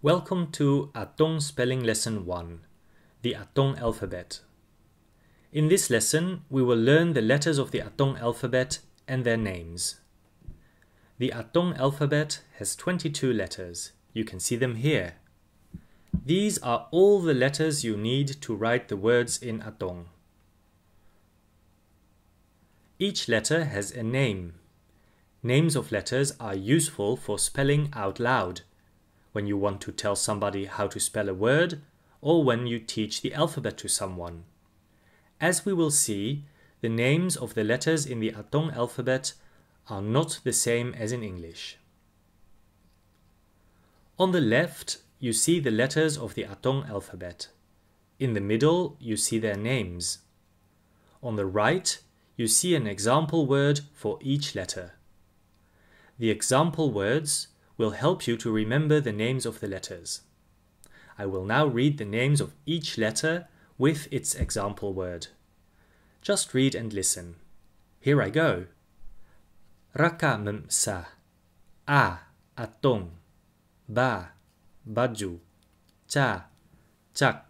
Welcome to Atong Spelling Lesson 1, the Atong Alphabet. In this lesson, we will learn the letters of the Atong alphabet and their names. The Atong alphabet has 22 letters. You can see them here. These are all the letters you need to write the words in Atong. Each letter has a name. Names of letters are useful for spelling out loud, when you want to tell somebody how to spell a word, or when you teach the alphabet to someone. As we will see, the names of the letters in the Atong alphabet are not the same as in English. On the left, you see the letters of the Atong alphabet. In the middle, you see their names. On the right, you see an example word for each letter. The example words will help you to remember the names of the letters. I will now read the names of each letter with its example word. Just read and listen. Here I go. Raka memsa, a atong, ba baju, cha chak,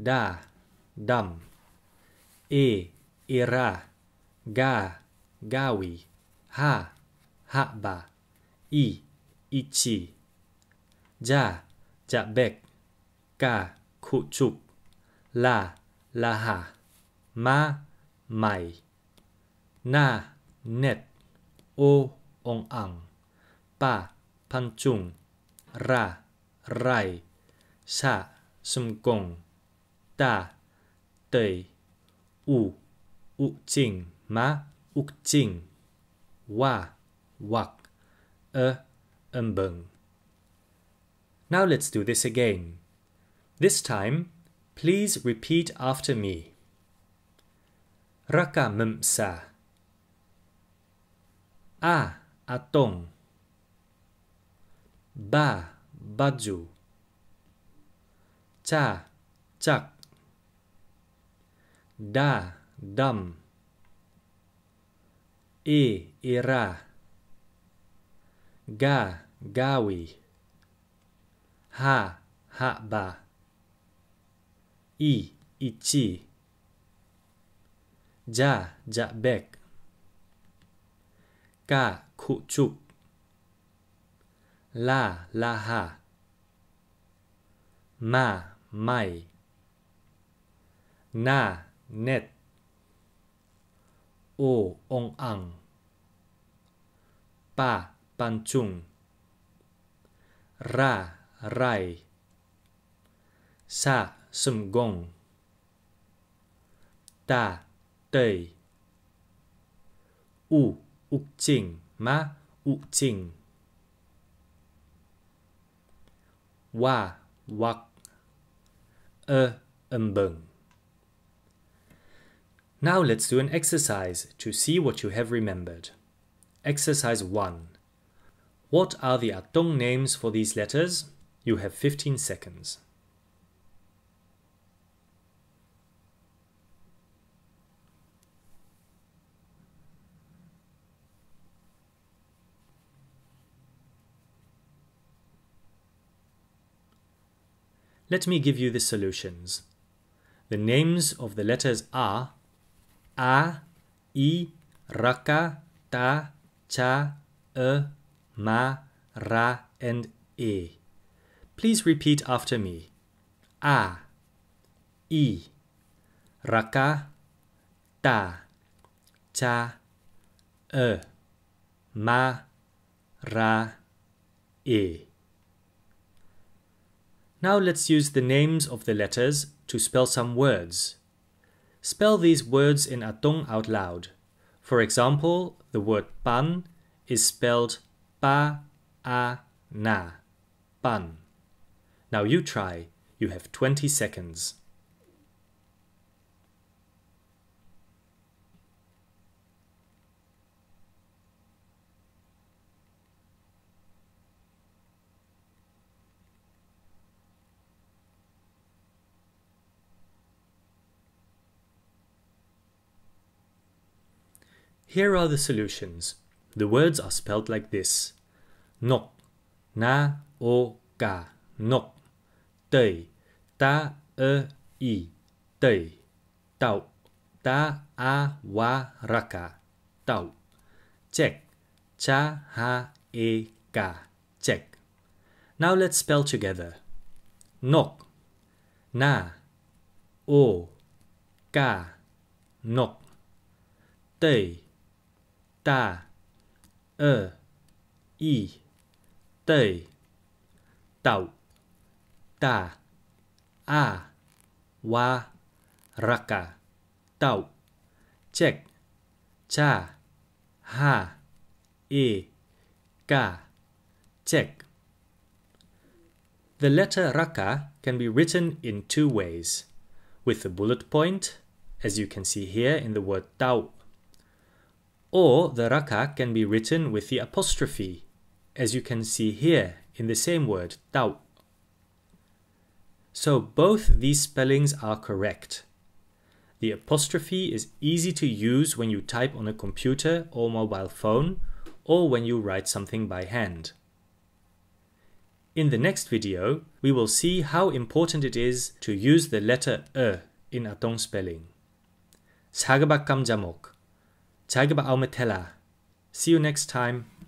da dam, e ira, ga gawi, ha haba, i ichi, ja jabek, ka kuchuk, la laha, ma mai, na net, o ong ang, pa panchung, ra rai, sa sumkong, ta tei, u uching, ma ukching, wa wak, umbung. Now let's do this again. This time, please repeat after me. Raka memsa, a atong, ba baju, cha chak, da dam, e ira, ga gawi, ha haba, i ichi, ja jabek, ka kuchuk, la laha, ma mai, na net, o ong ang, pa panchung, ra rai, sa sumgong, ta tei, u ukching, ma ukching, wa wak, umbung. Now let's do an exercise to see what you have remembered. Exercise 1. What are the Atong names for these letters? You have 15 seconds. Let me give you the solutions. The names of the letters are a, i, raka, ta, cha, ma, ra, and e. Please repeat after me. A, i, raka, ta, cha, ma, ra, e. Now let's use the names of the letters to spell some words. Spell these words in Atong out loud. For example, the word pan is spelled pa-a-na, pan. Now you try. You have 20 seconds. Here are the solutions. The words are spelled like this. Nok, na, o, ka, no, tăi, ta ă i, tăi, tau, ta a wa raka, tau, check, cha ha e ka, check. Now let's spell together. Nok, na, o, ka, nok, tăi, ta, ă, i, tăi, tau, ta, a, wa, raka, tau, check, cha, ha, e, ka, check. The letter raka can be written in two ways, with a bullet point, as you can see here in the word tau, or the raka can be written with the apostrophe, as you can see here in the same word tau. So both these spellings are correct. The apostrophe is easy to use when you type on a computer or mobile phone, or when you write something by hand. In the next video, we will see how important it is to use the letter ë in Atong spelling. 작은 밥 감자 먹, 작은 밥 아우 메텔라. See you next time.